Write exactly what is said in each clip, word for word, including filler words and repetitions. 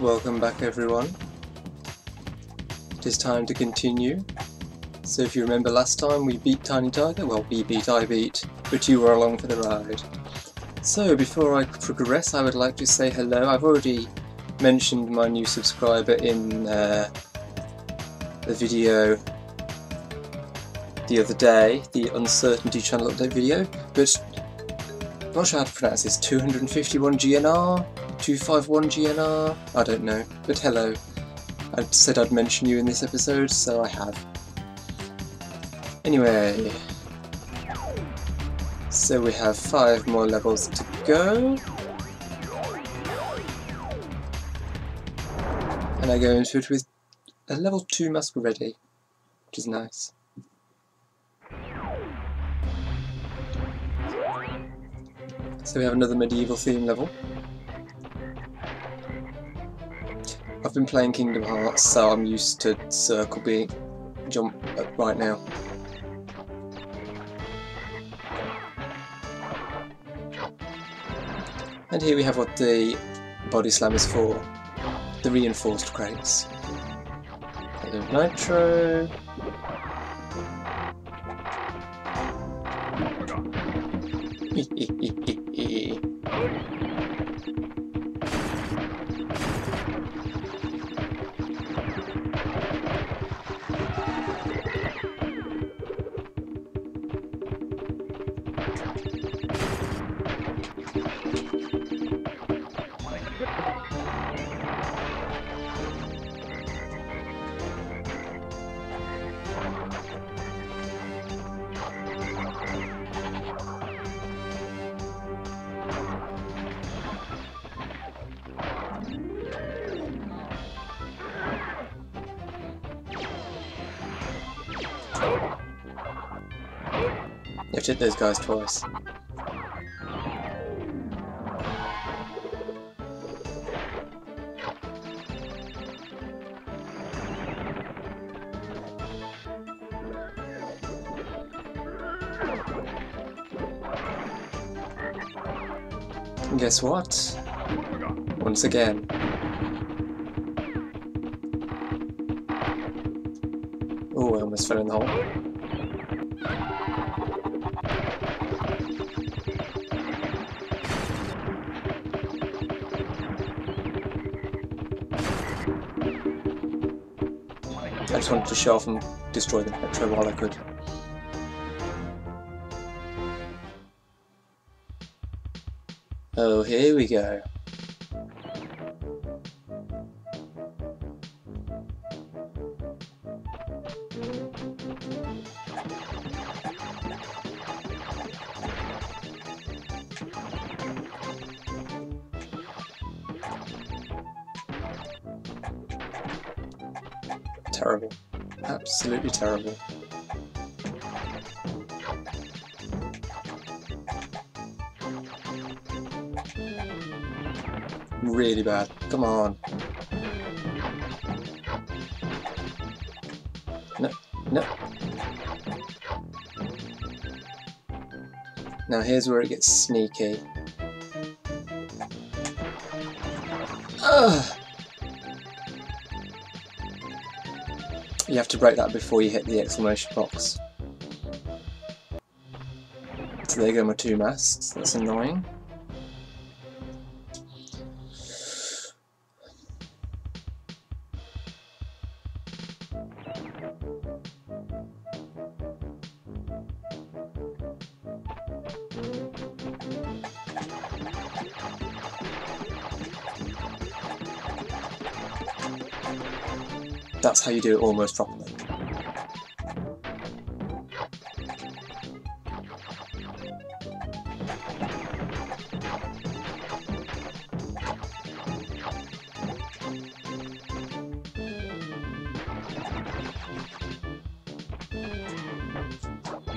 Welcome back everyone. It is time to continue. So if you remember last time we beat Tiny Tiger, well we beat, I beat, but you were along for the ride. So before I progress I would like to say hello. I've already mentioned my new subscriber in uh, the video the other day, the Uncertainty Channel Update video, but I'm not sure how to pronounce this, two hundred fifty-one G N R? two fifty-one G N R? I don't know, but hello. I said I'd mention you in this episode, so I have. Anyway, so we have five more levels to go. And I go into it with a level two mask already, which is nice. So we have another medieval theme level. I've been playing Kingdom Hearts, so I'm used to circle being jump up right now. And here we have what the body slam is for, the reinforced crates. A bit of nitro. I've hit those guys twice. And guess what? Once again. Oh, I almost fell in the hole. I just wanted to show off and destroy the Metro while I could. Oh, here we go. Terrible. Absolutely terrible. Really bad. Come on. No. No. Now here's where it gets sneaky. Ugh! You have to break that before you hit the exclamation box. So there go my two masks, that's annoying. That's how you do it almost properly.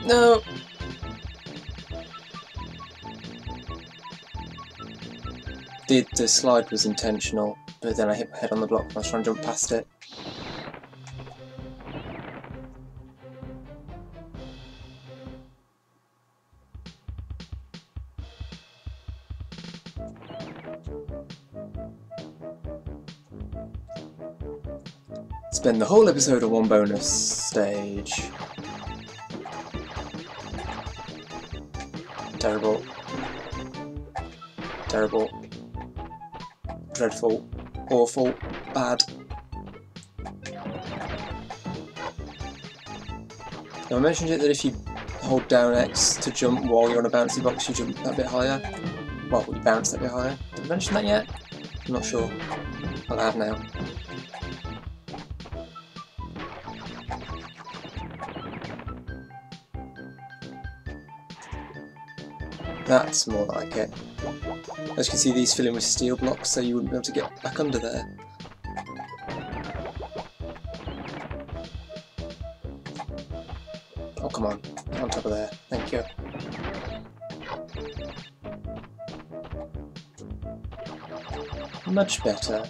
No! The, the slide was intentional, but then I hit my head on the block and I was trying to jump past it. Spend the whole episode on one bonus stage. Terrible. Terrible. Dreadful. Awful. Bad. Now I mentioned it that if you hold down X to jump while you're on a bouncy box, you jump that bit higher. Well, you bounce that bit higher. Did I mention that yet? I'm not sure. Well, I have now. That's more like it. As you can see, these fill in with steel blocks, so you wouldn't be able to get back under there. Oh, come on. Get on top of there. Thank you. Much better.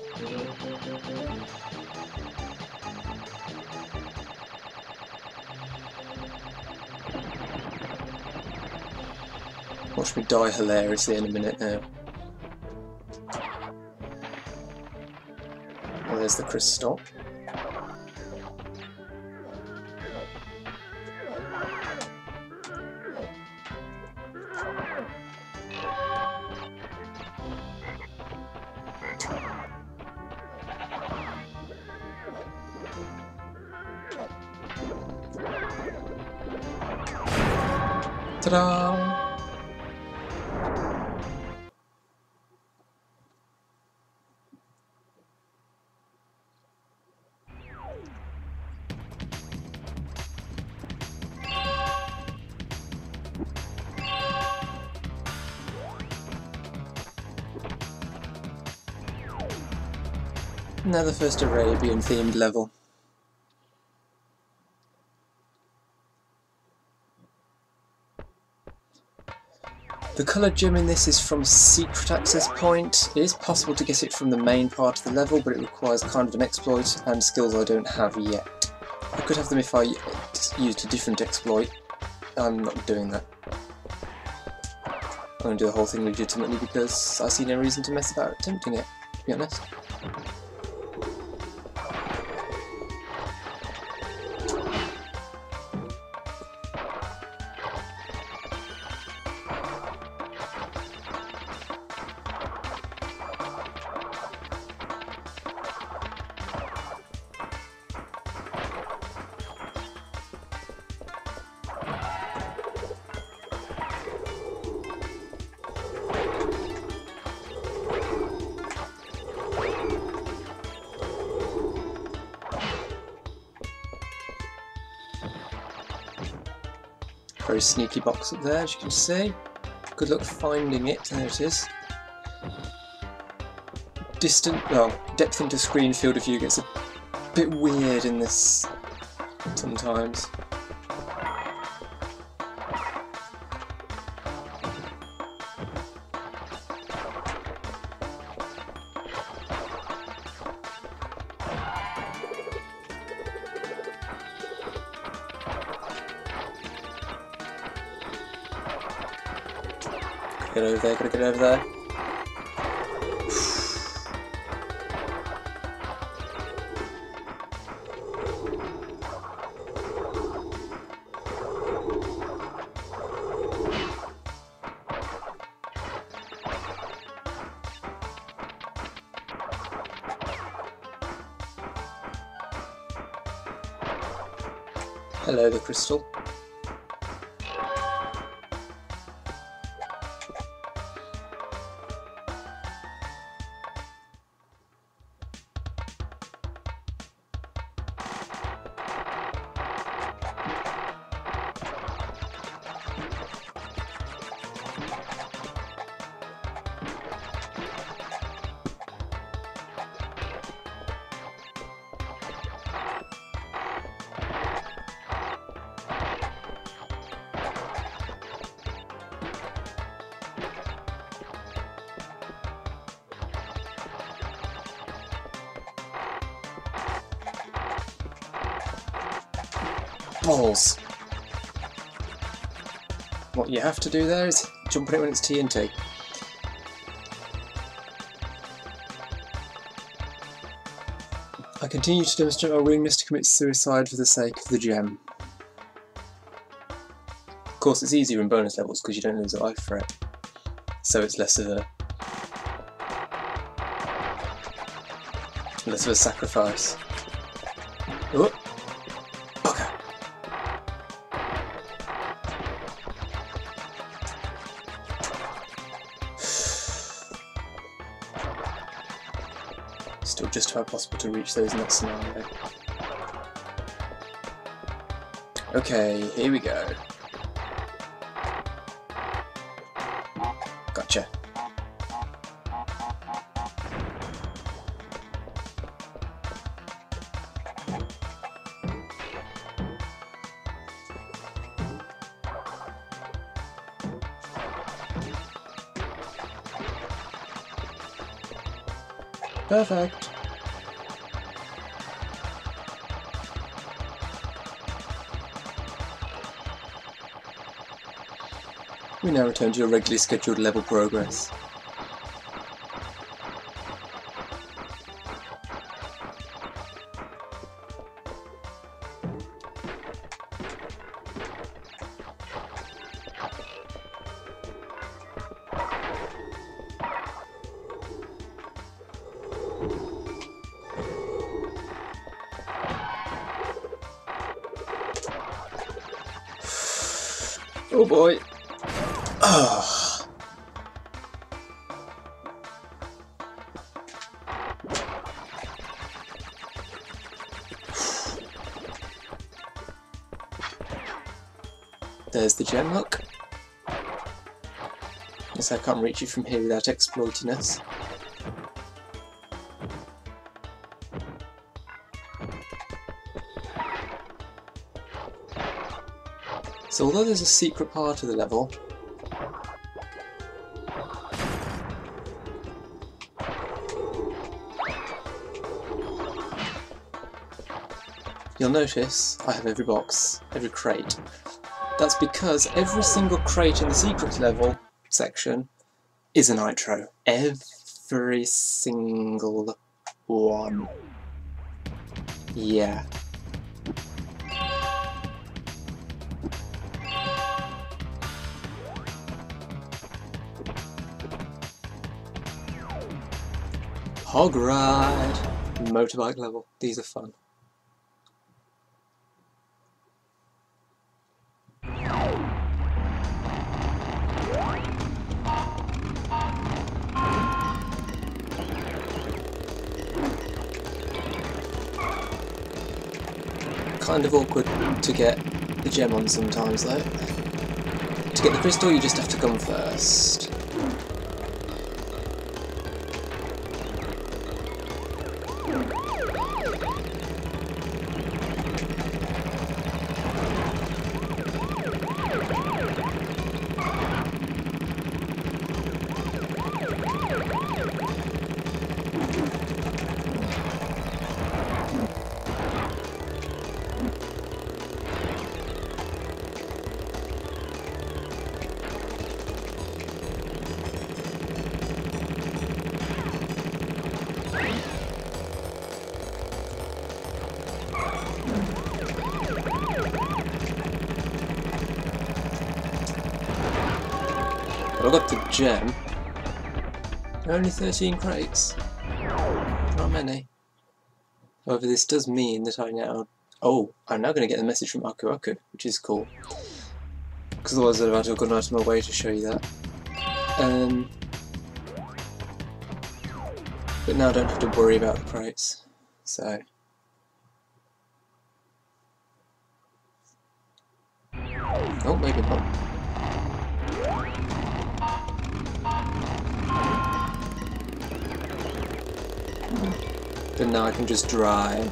Watch me die hilariously in a minute now. Oh, there's the crystal. Ta-da! Now the first Arabian themed level. The coloured gem in this is from Secret Access Point. It is possible to get it from the main part of the level, but it requires kind of an exploit and skills I don't have yet. I could have them if I used a different exploit. I'm not doing that. I'm going to do the whole thing legitimately because I see no reason to mess about attempting it, to be honest. Very sneaky box up there, as you can see. Good luck finding it. There it is. Distant, well, depth into screen field of view gets a bit weird in this sometimes. Get over there, gotta get over there. Hello, the crystal. Balls. What you have to do there is jump on it when it's T N T. I continue to demonstrate my willingness to commit suicide for the sake of the gem. Of course, it's easier in bonus levels because you don't lose an eye for it, so it's less of a less of a sacrifice. Ooh. Okay. Still just about possible to reach those in that scenario. Okay, here we go. Gotcha. Perfect. We now return to your regularly scheduled level progress. Oh boy. Oh. There's the gem, look. Guess I can't reach you from here without exploiting us. So although there's a secret part of the level, you'll notice I have every box, every crate. That's because every single crate in the secret level section is a nitro. Every single one. Yeah. Hog ride! Motorbike level. These are fun. Kind of awkward to get the gem on sometimes though. To get the crystal you just have to come first. I got the gem. There are only thirteen crates. Not many. However, this does mean that I now... Oh, I'm now going to get the message from Aku Aku, which is cool. Because otherwise I'd have gone out of my way to show you that. Um, but now I don't have to worry about the crates. So... Oh, maybe not. But now I can just drive.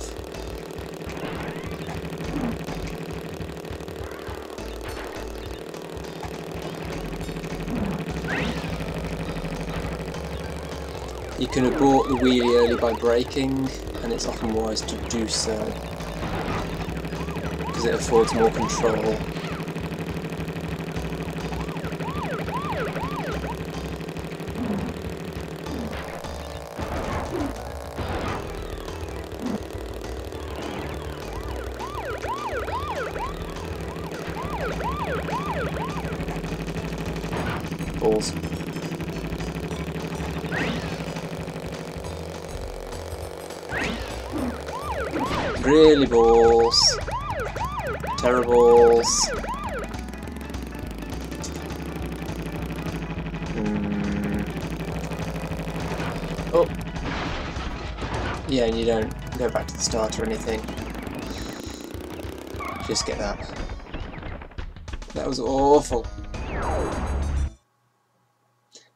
You can abort the wheelie early by braking, and it's often wise to do so, because it affords more control. levels. Really balls. Terribles. Mm. Oh. Yeah, and you don't go back to the start or anything. Just get that. That was awful.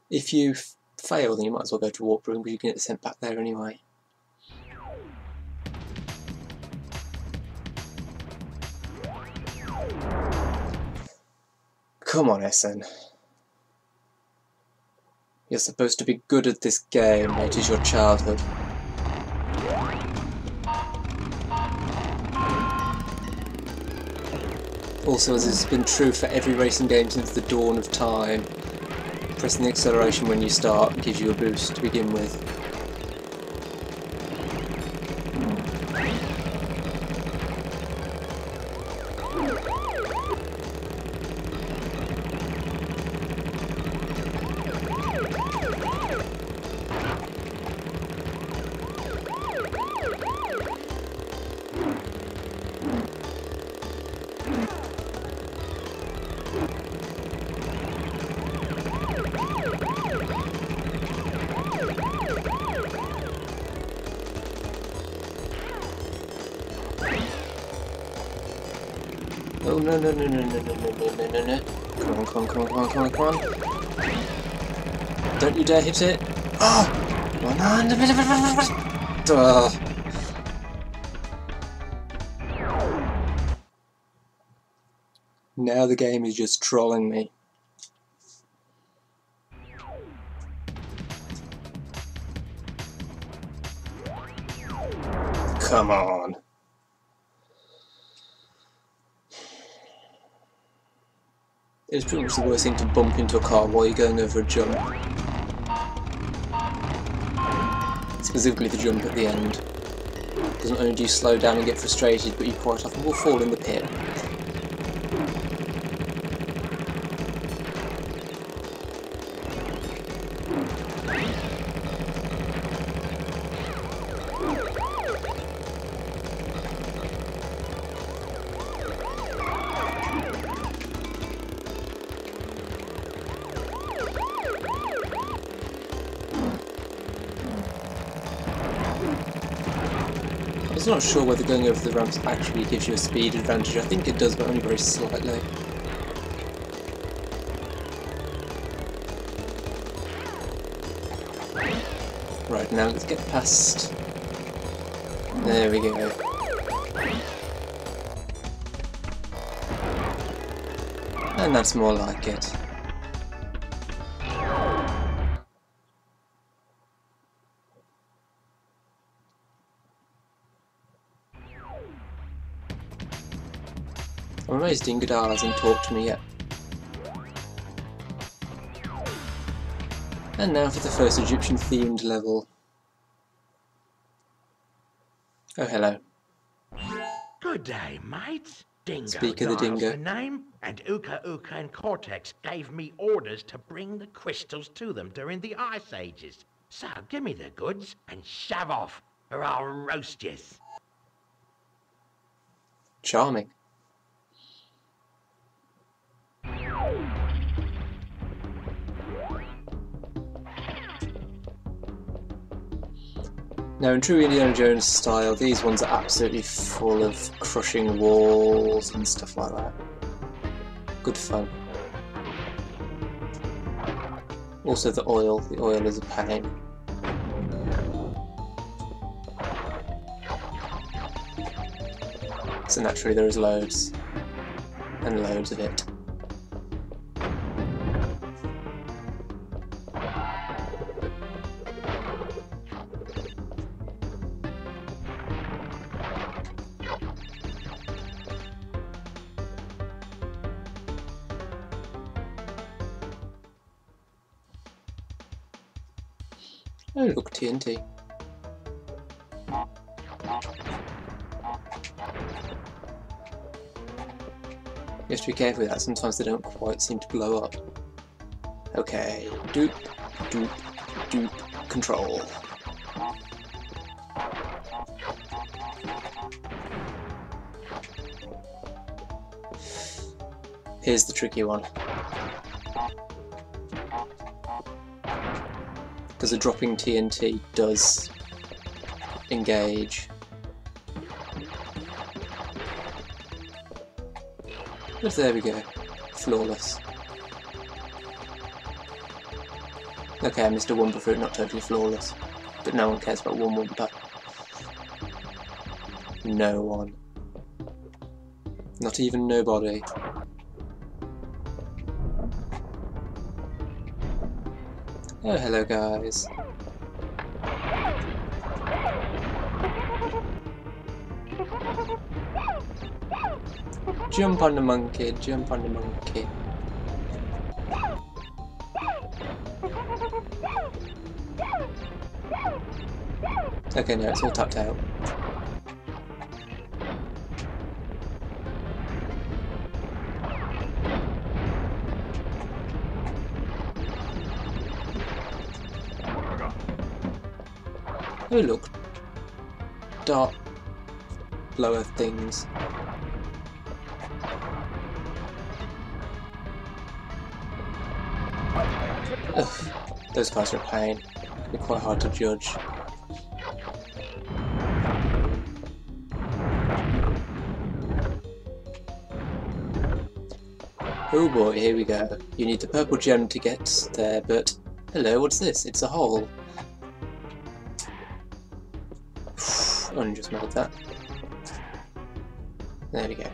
If you f fail, then you might as well go to warp room because you can get sent back there anyway. Come on, S N. You're supposed to be good at this game. It is your childhood. Also, as has been true for every racing game since the dawn of time, pressing the acceleration when you start gives you a boost to begin with. Oh no no no no no no no no no no! Come on, come on, come on, come on, come on, come on! Don't you dare hit it! Ah! Come on! Duh! Now the game is just trolling me. Come on! It's pretty much the worst thing to bump into a car while you're going over a jump. Specifically the jump at the end. Because not only do you slow down and get frustrated, but you quite often will fall in the pit. I'm not sure whether going over the ramps actually gives you a speed advantage. I think it does, but only very slightly. Right, now let's get past. There we go. And that's more like it. I'm amazed Dingodile hasn't talked to me yet. And now for the first Egyptian themed level. Oh, hello. Good day, mate. Dingo Speaker the Dingo. The name, and Uka Uka and Cortex gave me orders to bring the crystals to them during the Ice Ages. So give me the goods and shove off, or I'll roast yous. Charming. Now, in true Indiana Jones style, these ones are absolutely full of crushing walls and stuff like that. Good fun. Also the oil. The oil is a pain. So naturally there is loads. And loads of it. Oh, look, T N T. You have to be careful with that, sometimes they don't quite seem to blow up. Okay, doop, doop, doop, control. Here's the tricky one. Because the dropping T N T does engage. But there we go. Flawless. Okay, Mister Wumpa fruit, not totally flawless. But no one cares about one Wumpa. No one. Not even nobody. Oh, hello guys. Jump on the monkey, jump on the monkey. Okay, no, it's all tucked out. Oh look, dark blower things. Ugh, those guys are a pain. They're quite hard to judge. Oh boy, here we go. You need the purple gem to get there, but hello, what's this? It's a hole. Only just made that. There we go.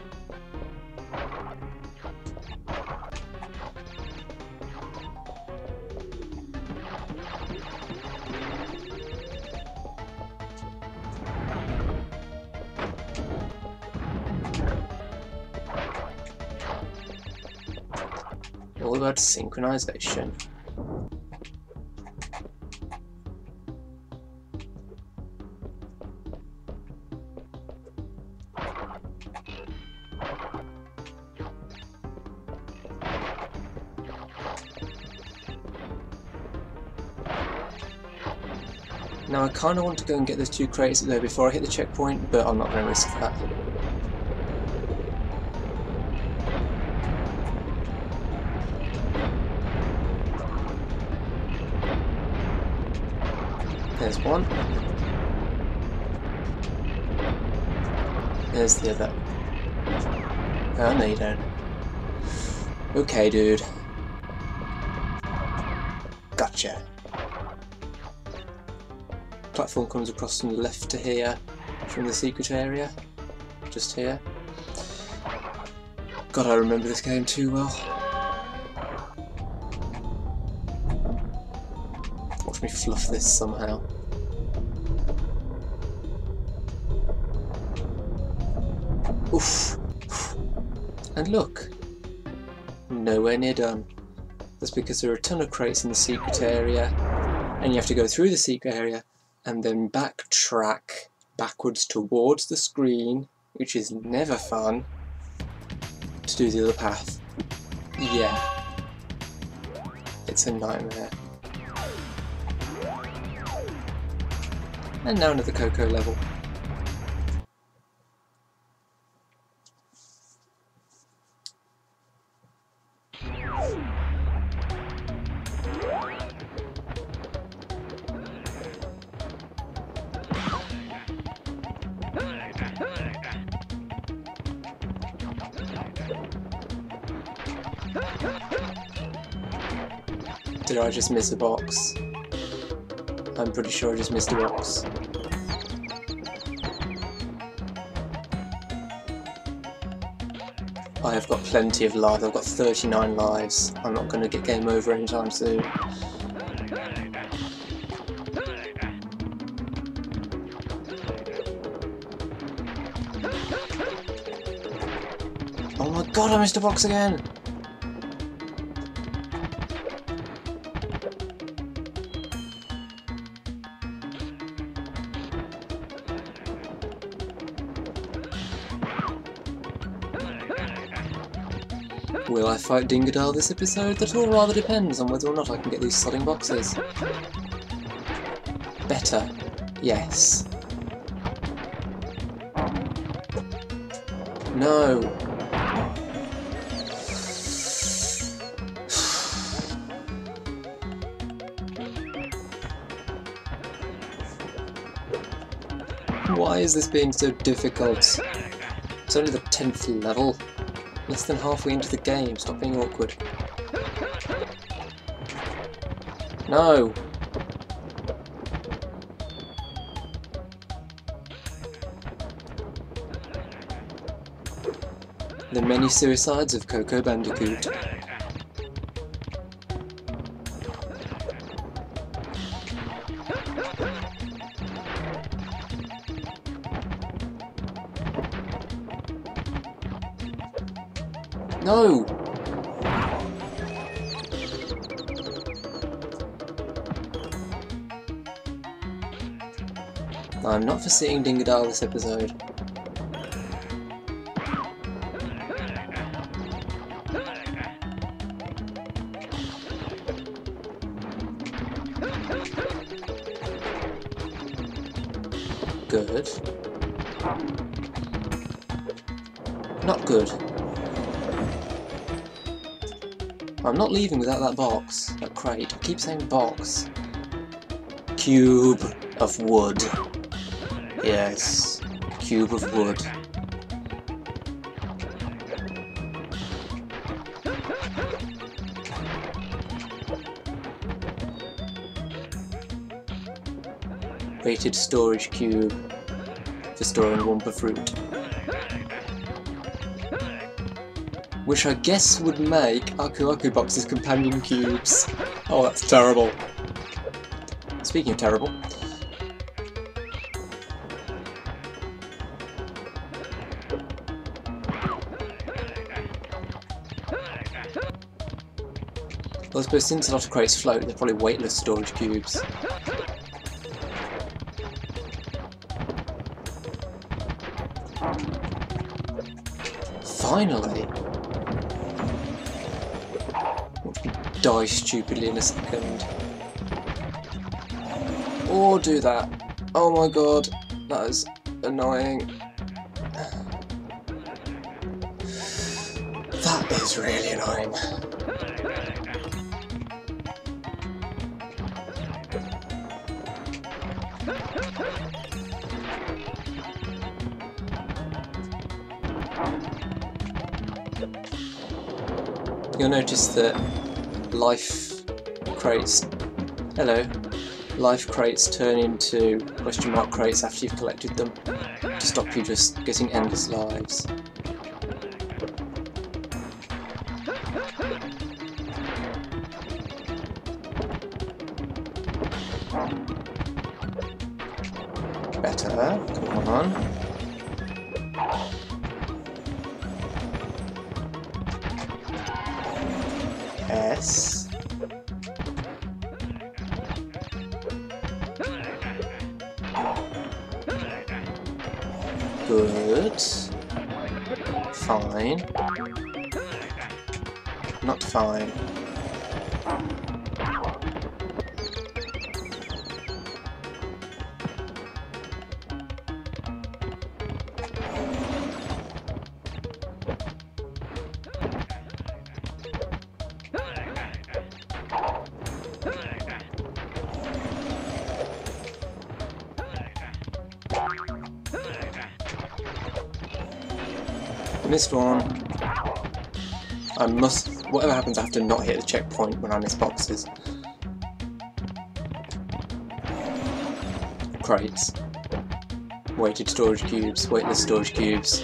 All about synchronization. Now I kind of want to go and get those two crates though before I hit the checkpoint, but I'm not going to risk that. There's one. There's the other. Oh no you don't. Okay dude. Gotcha. Platform comes across from the left to here, from the secret area, just here. God, I remember this game too well. Watch me fluff this somehow. Oof! And look! Nowhere near done. That's because there are a ton of crates in the secret area, and you have to go through the secret area and then backtrack backwards towards the screen, which is never fun, to do the other path. Yeah. It's a nightmare. And now another Coco level. Did I just miss a box? I'm pretty sure I just missed a box. I have got plenty of lives, I've got thirty-nine lives. I'm not going to get game over anytime soon. Oh my god, I missed a box again! Will I fight Dingodile this episode? That all rather depends on whether or not I can get these sodding boxes. Better. Yes. No. Why is this being so difficult? It's only the tenth level. Less than halfway into the game. Stop being awkward. No! The many suicides of Coco Bandicoot. No! I'm not foreseeing Dingodile this episode. Good. Not good. I'm not leaving without that box. That crate. I keep saying box. Cube of wood. Yes. Cube of wood. Rated storage cube for storing Wumpa fruit. Which I guess would make Aku Aku boxes companion cubes. Oh, that's terrible. Speaking of terrible. Well, I suppose since a lot of crates float, they're probably weightless storage cubes. Finally! Die stupidly in a second. Or do that. Oh my god, that is annoying. That is really annoying. You'll notice that life crates, hello, life crates turn into question mark crates after you've collected them to stop you just getting endless lives. Better, come on. S. Good. Fine. Not fine. Missed one. I must, whatever happens, I have to not hit the checkpoint when I miss boxes. Crates. Weighted storage cubes, weightless storage cubes.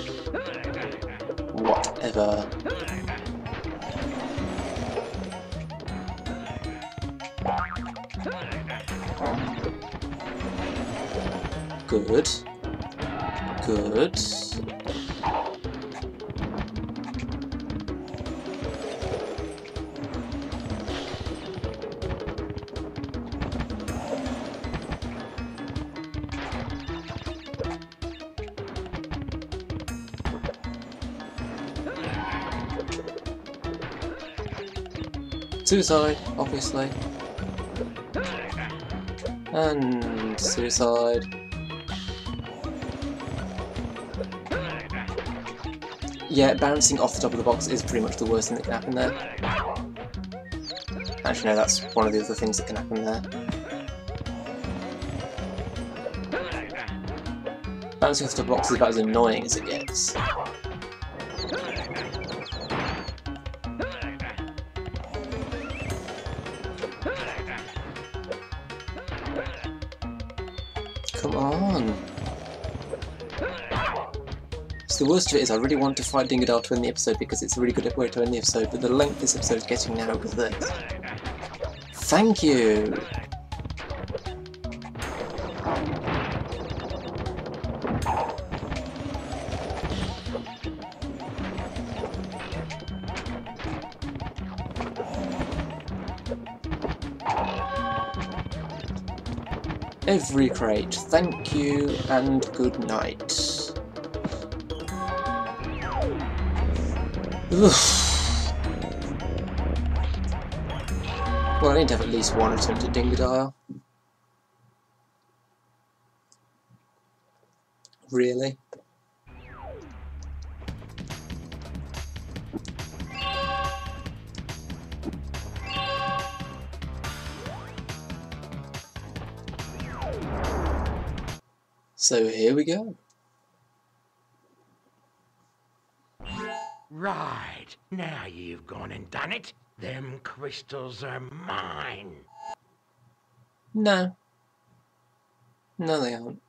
Whatever. Good. Good. Suicide, obviously. And suicide. Yeah, bouncing off the top of the box is pretty much the worst thing that can happen there. Actually, no, that's one of the other things that can happen there. Bouncing off the box is about as annoying as it gets. Come on! So the worst of it is I really want to fight Dingodile to end the episode because it's a really good way to end the episode, but the length this episode is getting now is this. Thank you! Every crate, thank you and good night. Oof. Well, I need to have at least one attempt at Dingodile. Really? So here we go. Right, now you've gone and done it. Them crystals are mine. No. No, they aren't.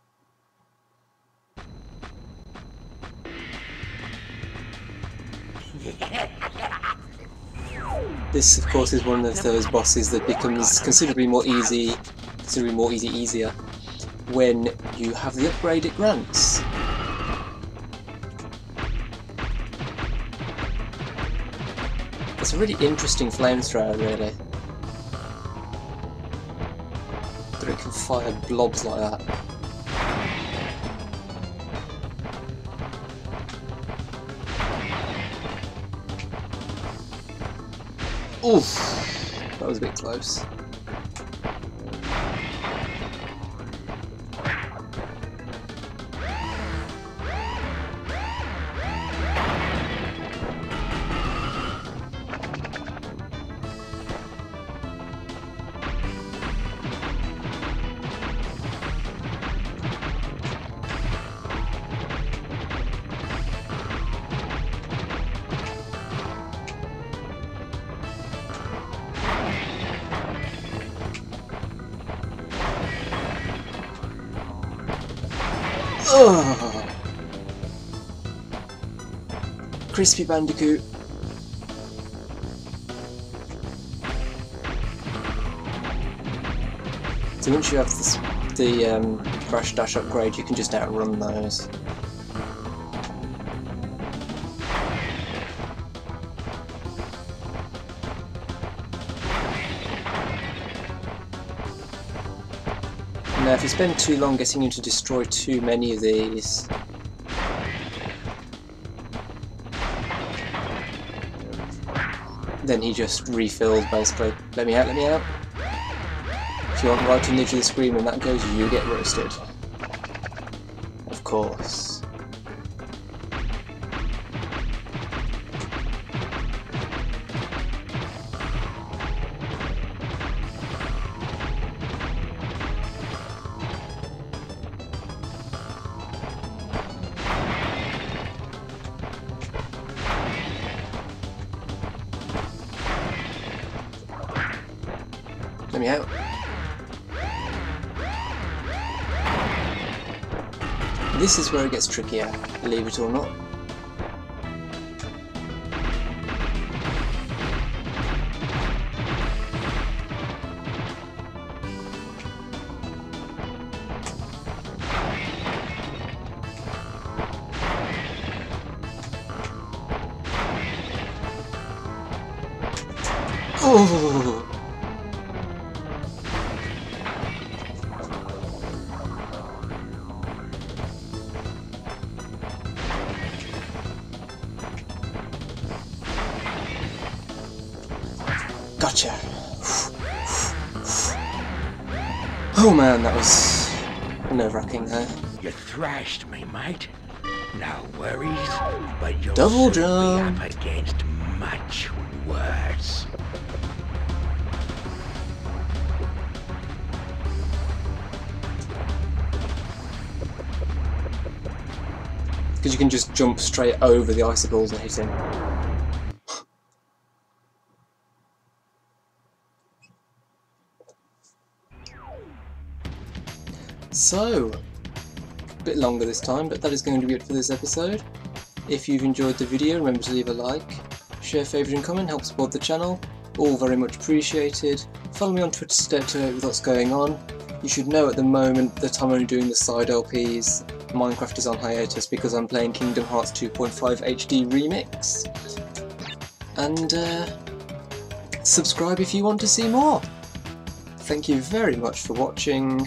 This, of course, is one of those bosses that becomes considerably more easy, considerably more easy, easier. When you have the upgrade it grants. It's a really interesting flamethrower, really. That it can fire blobs like that. Oof! That was a bit close. Oh. Crispy Bandicoot. So once you have this, the um, Crash Dash upgrade, you can just outrun those. Now, if you spend too long getting you to destroy too many of these, then he just refills basically. Let me out, let me out. If you aren't right to the edge of the screen when that goes, you get roasted. Of course. Let me out. This is where it gets trickier, believe it or not. Oh. Gotcha. Oh man, that was nerve-wracking there. You thrashed me, mate. No worries, but you'll Double jump. Be up against much worse. Because you can just jump straight over the icicles and hit him. So, a bit longer this time, but that is going to be it for this episode. If you've enjoyed the video, remember to leave a like, share, favourite and comment, help support the channel, all very much appreciated. Follow me on Twitter to stay up to date with what's going on. You should know at the moment that I'm only doing the side L Ps. Minecraft is on hiatus because I'm playing Kingdom Hearts two point five H D Remix. And uh, subscribe if you want to see more. Thank you very much for watching,